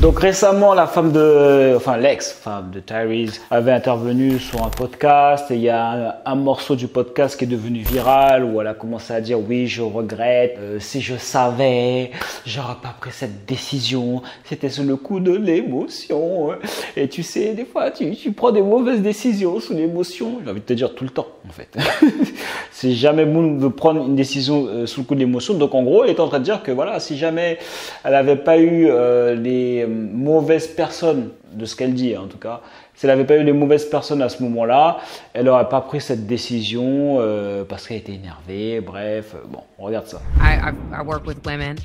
Donc récemment, la femme de, enfin l'ex-femme de Tyrese avait intervenu sur un podcast et il y a un morceau du podcast qui est devenu viral où elle a commencé à dire oui, je regrette, si je savais, j'aurais pas pris cette décision, c'était sous le coup de l'émotion. Et tu sais, des fois, tu prends des mauvaises décisions sous l'émotion. J'ai envie de te dire tout le temps, en fait. C'est jamais bon de prendre une décision sous le coup de l'émotion. Donc en gros, elle est en train de dire que voilà, si jamais elle n'avait pas eu les mauvaises personnes, de ce qu'elle dit en tout cas, si elle n'avait pas eu les mauvaises personnes à ce moment-là, elle n'aurait pas pris cette décision parce qu'elle était énervée. Bref, bon, on regarde ça. I work with women.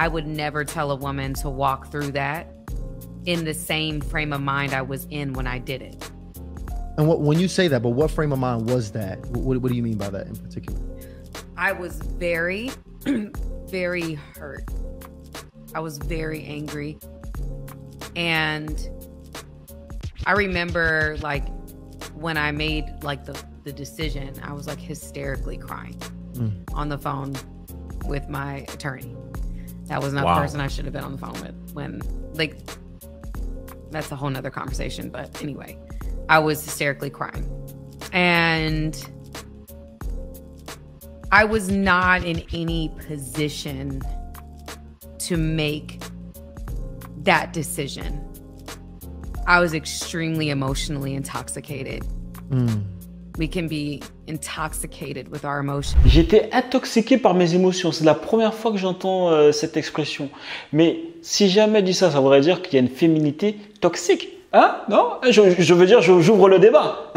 I would never tell a woman to walk through that in the same frame of mind I was in when I did it. And what, when you say that, but what frame of mind was that? What do you mean by that in particular? I was very, very hurt. I was very angry. And I remember like when I made like the decision, I was like hysterically crying on the phone with my attorney. That was not the person I should have been on the phone with when like, that's a whole nother conversation. But anyway, I was hysterically crying and I was not in any position to make that decision. I was extremely emotionally intoxicated. We can be intoxicated with our emotions. J'étais intoxiqué par mes émotions. C'est la première fois que j'entends cette expression. Mais si jamais je dis ça, ça voudrait dire qu'il y a une féminité toxique. Hein? Non? Je veux dire, j'ouvre le débat.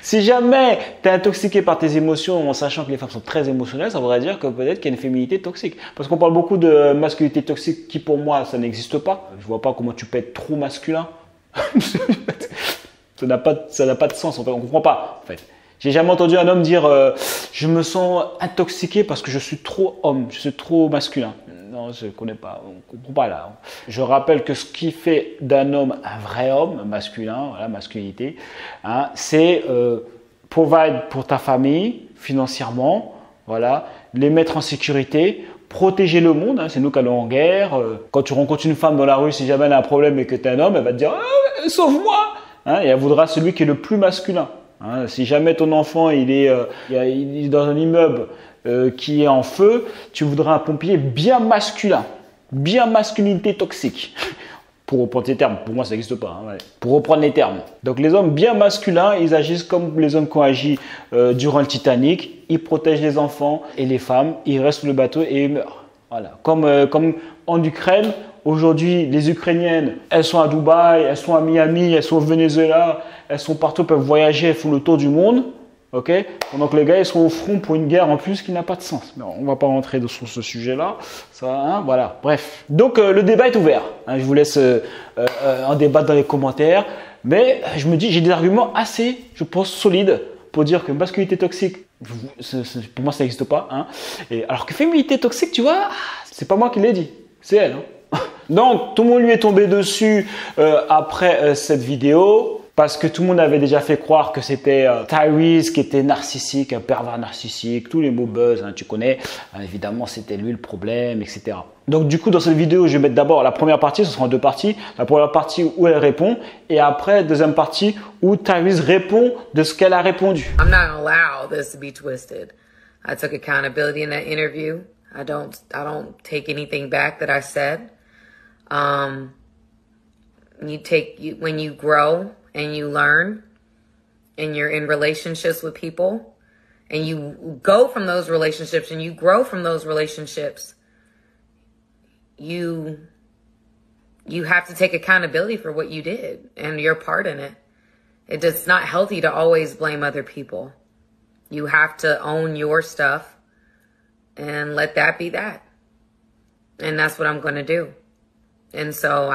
Si jamais tu es intoxiqué par tes émotions en sachant que les femmes sont très émotionnelles, ça voudrait dire que peut-être qu'il y a une féminité toxique. Parce qu'on parle beaucoup de masculinité toxique qui, pour moi, ça n'existe pas. Je vois pas comment tu peux être trop masculin. ça n'a pas de sens, en fait. On comprend pas, en fait. J'ai jamais entendu un homme dire je me sens intoxiqué parce que je suis trop homme, je suis trop masculin. Non, je connais pas, on comprend pas là. Je rappelle que ce qui fait d'un homme un vrai homme, masculin, voilà, masculinité, hein, c'est provide pour ta famille financièrement, voilà, les mettre en sécurité, protéger le monde, hein, c'est nous qui allons en guerre. Quand tu rencontres une femme dans la rue, si jamais elle a un problème et que tu es un homme, elle va te dire « sauve-moi » hein, et elle voudra celui qui est le plus masculin. Hein, si jamais ton enfant il est dans un immeuble qui est en feu, tu voudras un pompier bien masculin, bien masculinité toxique. Pour reprendre les termes, pour moi ça n'existe pas, hein, ouais. Pour reprendre les termes. Donc les hommes bien masculins, ils agissent comme les hommes qui ont agi durant le Titanic, ils protègent les enfants et les femmes, ils restent sur le bateau et ils meurent. Voilà, comme en Ukraine. Aujourd'hui, les Ukrainiennes, elles sont à Dubaï, elles sont à Miami, elles sont au Venezuela, elles sont partout, peuvent voyager, elles font le tour du monde, ok? Pendant que les gars, ils sont au front pour une guerre en plus qui n'a pas de sens. Mais on ne va pas rentrer sur ce sujet-là, ça, hein, voilà, bref. Donc, le débat est ouvert, hein, je vous laisse en débattre dans les commentaires, mais je me dis, j'ai des arguments assez, je pense, solides pour dire que masculinité toxique, pour moi, ça n'existe pas, hein. Et, alors que féminité toxique, tu vois, c'est pas moi qui l'ai dit, c'est elle, hein. Donc, tout le monde lui est tombé dessus après cette vidéo parce que tout le monde avait déjà fait croire que c'était Tyrese qui était narcissique, un pervers narcissique, tous les mots buzz, hein, tu connais. Évidemment, c'était lui le problème, etc. Donc, du coup, dans cette vidéo, je vais mettre d'abord la première partie, ce sera en deux parties. La première partie où elle répond et après, deuxième partie où Tyrese répond de ce qu'elle a répondu. I'm not allowed this to be twisted. I took accountability in that interview. I don't take anything back that I said. When you grow and you learn and you're in relationships with people and you go from those relationships and you grow from those relationships, you have to take accountability for what you did and your part in it. It's not healthy to always blame other people. You have to own your stuff and let that be that. And that's what I'm going to do. And so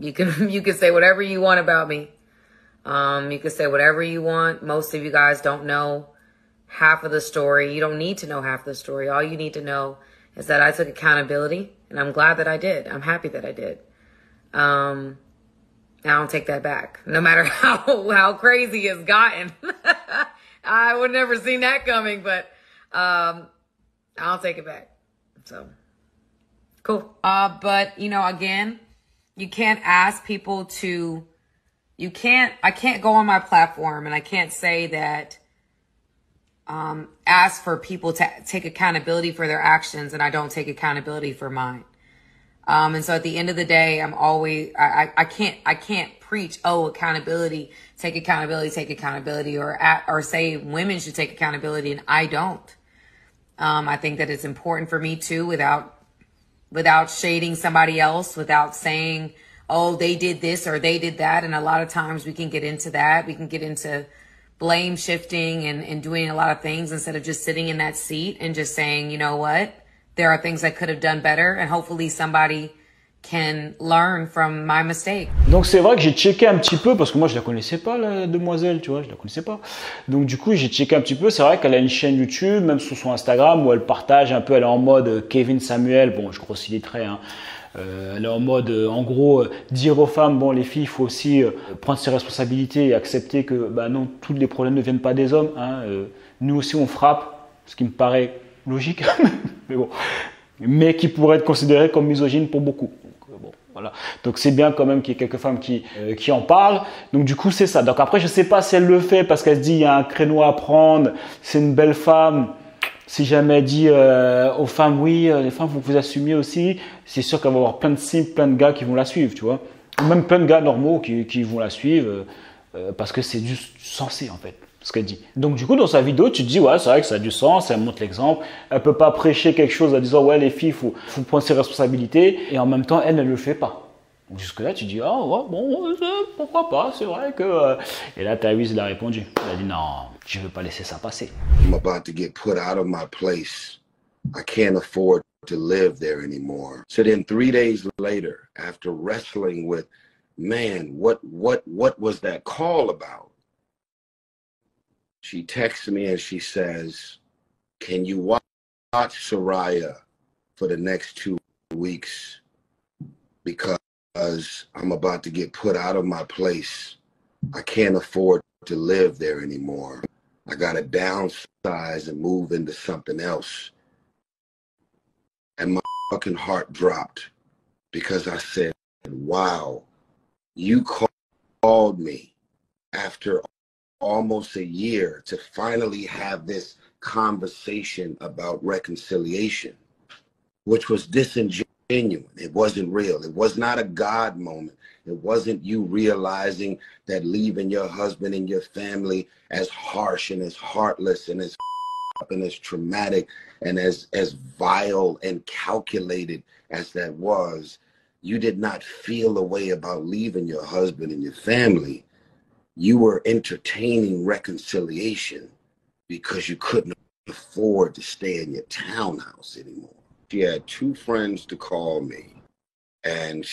you can say whatever you want about me. You can say whatever you want. Most of you guys don't know half of the story. You don't need to know half the story. All you need to know is that I took accountability and I'm glad that I did. I'm happy that I did. I don't take that back. No matter how crazy it's gotten. I would never seen that coming, but I don't take it back. So cool. But, you know, again, You can't ask people to, I can't go on my platform and I can't say that, ask for people to take accountability for their actions and I don't take accountability for mine. And so at the end of the day, I'm always, I can't preach, oh, accountability, take accountability, or say women should take accountability and I don't. I think that it's important for me too, without shading somebody else, without saying, oh, they did this or they did that. And a lot of times we can get into that. We can get into blame shifting and doing a lot of things instead of just sitting in that seat and just saying, you know what? There are things I could have done better and hopefully somebody can learn from my mistake. Donc c'est vrai que j'ai checké un petit peu parce que moi je la connaissais pas la demoiselle, tu vois, je la connaissais pas. Donc du coup, j'ai checké un petit peu, c'est vrai qu'elle a une chaîne YouTube, même sur son Instagram où elle partage un peu, elle est en mode Kevin Samuel, bon, je grossis les traits hein. Elle est en mode, en gros, dire aux femmes, bon les filles, il faut aussi prendre ses responsabilités et accepter que bah non, tous les problèmes ne viennent pas des hommes hein. Nous aussi on frappe, ce qui me paraît logique. Mais bon, mais qui pourrait être considéré comme misogyne pour beaucoup. Donc, bon, voilà. Donc c'est bien quand même qu'il y ait quelques femmes qui en parlent. Donc du coup, c'est ça. Donc après, je sais pas si elle le fait parce qu'elle se dit il y a un créneau à prendre, c'est une belle femme. Si jamais elle dit aux femmes, oui, les femmes, vous vous assumez aussi, c'est sûr qu'elle va avoir plein de cibles, plein de gars qui vont la suivre, tu vois. Ou même plein de gars normaux qui vont la suivre parce que c'est juste censé en fait. Ce qu'elle dit. Donc du coup dans sa vidéo tu te dis ouais c'est vrai que ça a du sens, elle montre l'exemple, elle peut pas prêcher quelque chose en disant ouais les filles faut prendre ses responsabilités et en même temps elle ne le fait pas. Donc jusque là tu te dis ah ouais, bon pourquoi pas, c'est vrai que... Et là Tyrese il a répondu, il a dit non je veux pas laisser ça passer. I'm about to get put out of my place. I can't afford to live there anymore. So then 3 days later after wrestling with man what was that call about? She texts me and she says, can you watch Soraya for the next 2 weeks? Because I'm about to get put out of my place. I can't afford to live there anymore. I got to downsize and move into something else. And my fucking heart dropped because I said, wow, you called me after almost a year to finally have this conversation about reconciliation, which was disingenuous. It wasn't real. It was not a God moment. It wasn't you realizing that leaving your husband and your family as harsh and as heartless and as up and as traumatic and as vile and calculated as that was. You did not feel a way about leaving your husband and your family. You were entertaining reconciliation because you couldn't afford to stay in your townhouse anymore. She had 2 friends to call me, and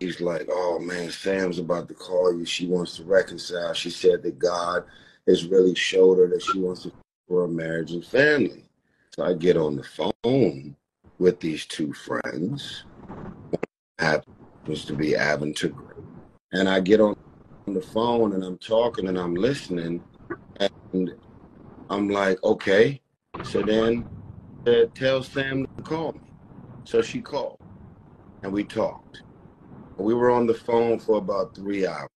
she's like, oh man, Sam's about to call you. She wants to reconcile. She said that God has really showed her that she wants to for her marriage and family. So I get on the phone with these 2 friends. One happens to be Aventer, and I get on the phone and I'm talking and I'm listening and I'm like, okay. So then tell Sam to call me. So she called and we talked. We were on the phone for about 3 hours.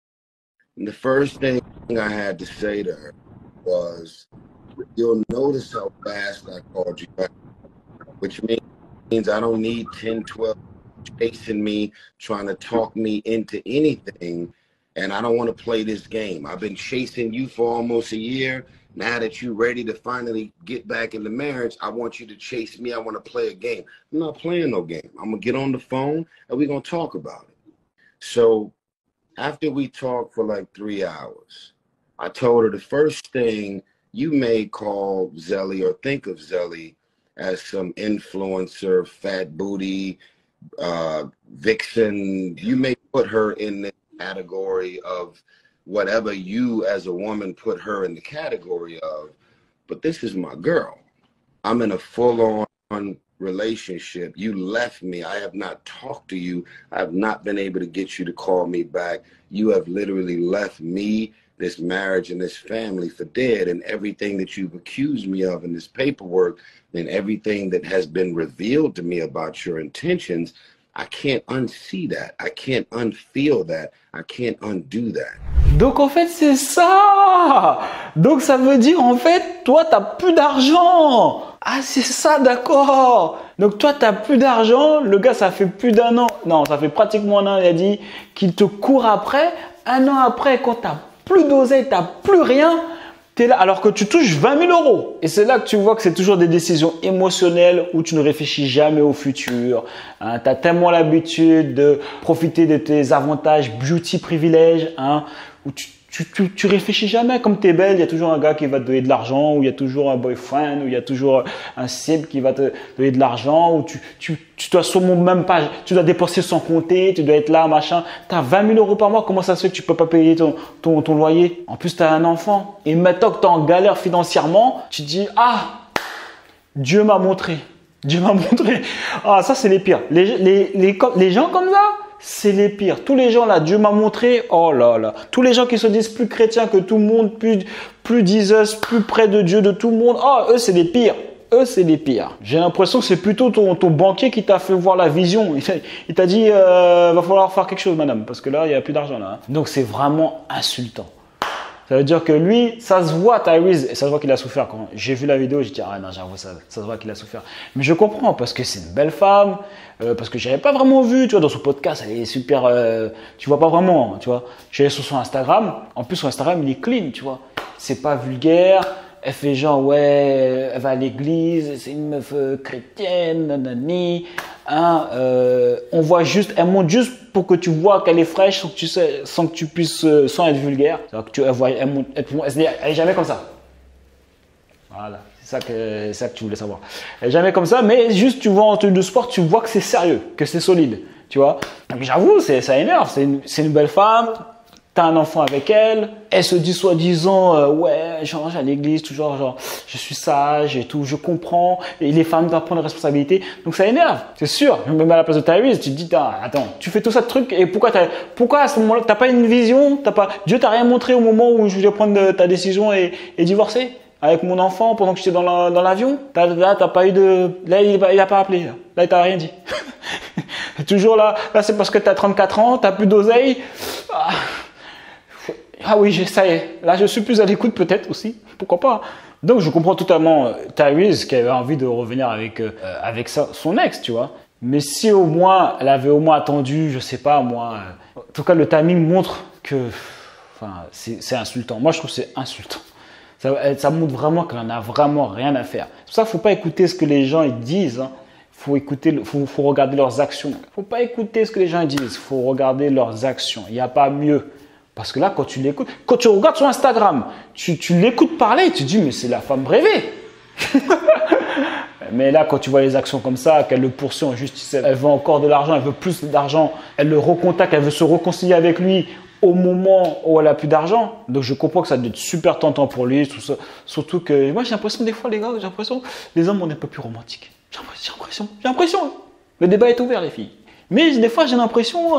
And the first thing I had to say to her was, you'll notice how fast I called you back, which means I don't need 10, 12 chasing me, trying to talk me into anything. And I don't want to play this game. I've been chasing you for almost a year. Now that you're ready to finally get back into marriage, I want you to chase me. I want to play a game. I'm not playing no game. I'm going to get on the phone and we're going to talk about it. So after we talked for like 3 hours, I told her the first thing, you may call Zelle or think of Zelle as some influencer, fat booty, vixen. You may put her in the category of whatever you as a woman put her in the category of, but this is my girl. I'm in a full-on relationship. You left me. I have not talked to you. I have not been able to get you to call me back. You have literally left me, this marriage, and this family for dead, and everything that you've accused me of in this paperwork and everything that has been revealed to me about your intentions, I can't unsee that. I can't unfeel that. I can't undo that. Donc en fait, c'est ça. Donc ça veut dire en fait, toi, t'as plus d'argent. Ah, c'est ça, d'accord. Donc toi, t'as plus d'argent. Le gars, ça fait plus d'un an. Non, ça fait pratiquement un an, il a dit qu'il te court après. Un an après, quand t'as plus d'oseille, t'as plus rien. T'es là alors que tu touches 20 000 euros. Et c'est là que tu vois que c'est toujours des décisions émotionnelles où tu ne réfléchis jamais au futur. Hein, tu as tellement l'habitude de profiter de tes avantages, beauty, privilèges, hein, où tu réfléchis jamais. Comme tu es belle, il y a toujours un gars qui va te donner de l'argent, ou il y a toujours un boyfriend, ou il y a toujours un cible qui va te donner de l'argent, ou tu dois sûrement même pas, tu dois dépenser sans compter, tu dois être là, machin. Tu as 20 000 euros par mois, comment ça se fait que tu peux pas payer ton loyer? En plus, tu as un enfant. Et maintenant que tu es en galère financièrement, tu te dis, ah, Dieu m'a montré. Dieu m'a montré. Ah, ça, c'est les pires. Les gens comme ça, c'est les pires. Tous les gens là, Dieu m'a montré, oh là là. Tous les gens qui se disent plus chrétiens que tout le monde, plus ZEUS, plus près de Dieu de tout le monde, oh, eux, c'est les pires. Eux, c'est les pires. J'ai l'impression que c'est plutôt ton banquier qui t'a fait voir la vision. Il t'a dit, va falloir faire quelque chose, madame, parce que là, il n'y a plus d'argent là. Hein. Donc, c'est vraiment insultant. Ça veut dire que lui, ça se voit, Tyrese, et ça se voit qu'il a souffert. Quand j'ai vu la vidéo, j'ai dit, ah non, j'avoue, ça se voit qu'il a souffert. Mais je comprends, parce que c'est une belle femme, parce que je n'avais pas vraiment vu, tu vois, dans son podcast, elle est super, tu vois pas vraiment, tu vois. J'allais sur son Instagram, en plus, son Instagram, il est clean, tu vois. C'est pas vulgaire, elle fait genre, ouais, elle va à l'église, c'est une meuf chrétienne, nanani. Hein, on voit juste, elle monte juste pour que tu vois qu'elle est fraîche sans que tu sais, sans que tu puisses, sans être vulgaire. Que tu, elle est jamais comme ça. Voilà, c'est ça que tu voulais savoir. Elle est jamais comme ça, mais juste tu vois en tenue de sport, tu vois que c'est sérieux, que c'est solide, tu vois. Donc j'avoue, ça énerve. C'est une belle femme. T'as un enfant avec elle, elle se dit soi-disant ouais, genre à l'église, toujours genre je suis sage et tout, je comprends, et les femmes doivent prendre responsabilité, donc ça énerve, c'est sûr. Même à la place de Tyrese, tu te dis attends, tu fais tout ça de truc et pourquoi à ce moment-là t'as pas une vision, t'as pas, Dieu t'a rien montré au moment où je voulais prendre ta décision et divorcer avec mon enfant pendant que j'étais dans l'avion, là t'as pas eu de, là il a pas appelé, là il t'a rien dit. Toujours là c'est parce que t'as 34 ans, t'as plus d'oseille. Ah oui, ça y est, là je suis plus à l'écoute peut-être aussi, pourquoi pas. Donc je comprends totalement Tyrese qui avait envie de revenir avec son ex, tu vois. Mais si au moins, elle avait au moins attendu, je sais pas moi. En tout cas, le timing montre que c'est insultant. Moi je trouve que c'est insultant. Ça montre vraiment qu'elle en a vraiment rien à faire. C'est pour ça qu'il ne faut pas écouter ce que les gens ils disent. Hein. Faut regarder leurs actions. Il ne faut pas écouter ce que les gens disent, il faut regarder leurs actions. Il n'y a pas mieux. Parce que là, quand tu l'écoutes, quand tu regardes sur Instagram, tu l'écoutes parler, tu te dis, mais c'est la femme rêvée. Mais là, quand tu vois les actions comme ça, qu'elle le poursuit en justice, elle veut encore de l'argent, elle veut plus d'argent, elle le recontacte, elle veut se réconcilier avec lui au moment où elle a plus d'argent. Donc, je comprends que ça doit être super tentant pour lui, tout ça. Surtout que moi, j'ai l'impression, des fois, les gars, j'ai l'impression, les hommes, on est un peu plus romantiques. J'ai l'impression. Le débat est ouvert, les filles. Mais des fois, j'ai l'impression,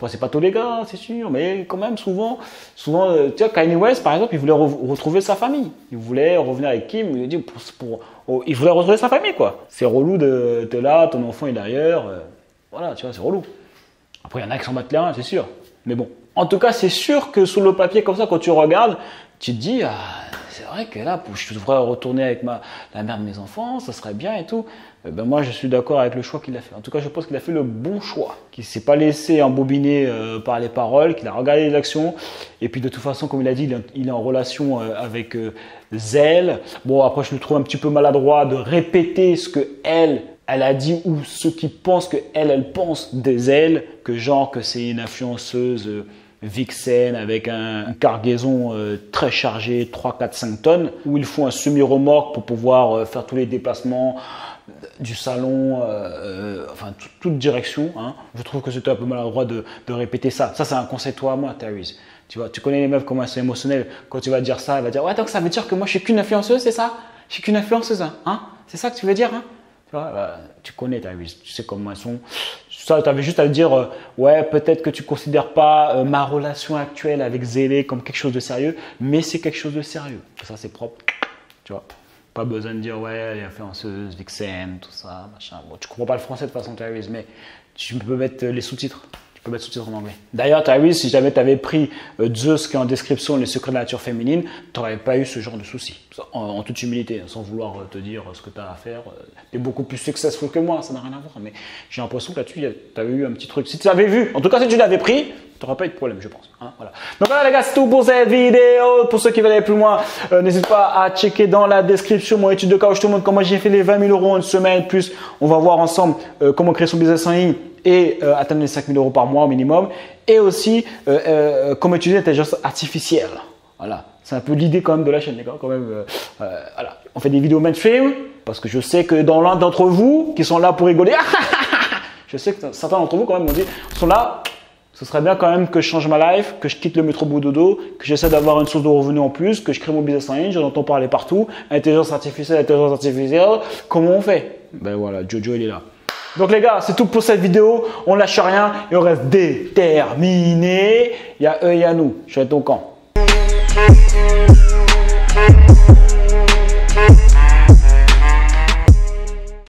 bon, c'est pas tous les gars, c'est sûr, mais quand même, souvent, tu vois, Kanye West, par exemple, il voulait retrouver sa famille. Il voulait revenir avec Kim, il dit, il voulait retrouver sa famille, quoi. C'est relou de là, ton enfant est ailleurs, voilà, tu vois, c'est relou. Après, il y en a qui s'en battent les reins, c'est sûr. Mais bon, en tout cas, c'est sûr que sur le papier, comme ça, quand tu regardes, tu te dis, ah, c'est vrai que là, je devrais retourner avec la mère de mes enfants, ça serait bien et tout. Ben moi, je suis d'accord avec le choix qu'il a fait. En tout cas, je pense qu'il a fait le bon choix, qu'il ne s'est pas laissé embobiner par les paroles, qu'il a regardé les actions. Et puis, de toute façon, comme il a dit, il est en relation avec Zelle. Bon, après, je le trouve un petit peu maladroit de répéter ce que elle a dit ou ce qu'ils pensent que elle pense de Zelle, que genre que c'est une influenceuse Vixen avec une cargaison très chargée, 3, 4, 5 tonnes, où il faut un semi-remorque pour pouvoir faire tous les déplacements du salon, enfin toute direction. Hein. Je trouve que c'était un peu maladroit de répéter ça. Ça, c'est un conseil toi à moi, Tyrese. Tu vois, tu connais les meufs comment elles sont émotionnelles. Quand tu vas dire ça, elle va dire « Ouais, donc ça veut dire que moi, je suis qu'une influenceuse, c'est ça? Je suis qu'une influenceuse, hein? C'est ça que tu veux dire, hein ?» Tu vois, bah, tu connais Tyrese, tu sais comment elles sont. Ça, tu avais juste à le dire, ouais, peut-être que tu ne considères pas ma relation actuelle avec Zélé comme quelque chose de sérieux, mais c'est quelque chose de sérieux. Ça, c'est propre, tu vois. Pas besoin de dire, ouais, les influenceuses, Vixen, tout ça, machin. Bon, tu comprends pas le français de façon, Tyrese, mais Tu peux mettre les sous-titres. Tu peux mettre sous-titres en anglais. D'ailleurs, Tyrese, si jamais tu avais pris ZEUS qui est en description, les secrets de la nature féminine, tu n'aurais pas eu ce genre de soucis. En toute humilité, sans vouloir te dire ce que tu as à faire. Tu es beaucoup plus successful que moi, ça n'a rien à voir. Mais j'ai l'impression que là-dessus, tu avais eu un petit truc. Si tu l'avais vu, en tout cas, si tu l'avais pris, tu n'auras pas eu de problème, je pense. Hein, voilà. Donc voilà les gars, c'est tout pour cette vidéo. Pour ceux qui veulent aller plus loin, n'hésite pas à checker dans la description mon étude de cas où je te montre comment j'ai fait les 20 000 € en une semaine. Plus, on va voir ensemble comment créer son business en ligne et atteindre les 5 000 € par mois au minimum. Et aussi, comment utiliser l'intelligence artificielle. Voilà, c'est un peu l'idée quand même de la chaîne, les gars. Quand même, voilà. On fait des vidéos mainstream parce que je sais que dans l'un d'entre vous qui sont là pour rigoler, je sais que certains d'entre vous quand même m'ont dit, sont là. Ce serait bien quand même que je change ma life, que je quitte le métro bout-dodo, que j'essaie d'avoir une source de revenus en plus, que je crée mon business en ligne, j'en entends parler partout. Intelligence artificielle, comment on fait? Ben voilà, Jojo il est là. Donc les gars, c'est tout pour cette vidéo. On lâche rien et on reste déterminé. Il y a eux et il y a nous. Je suis à ton camp.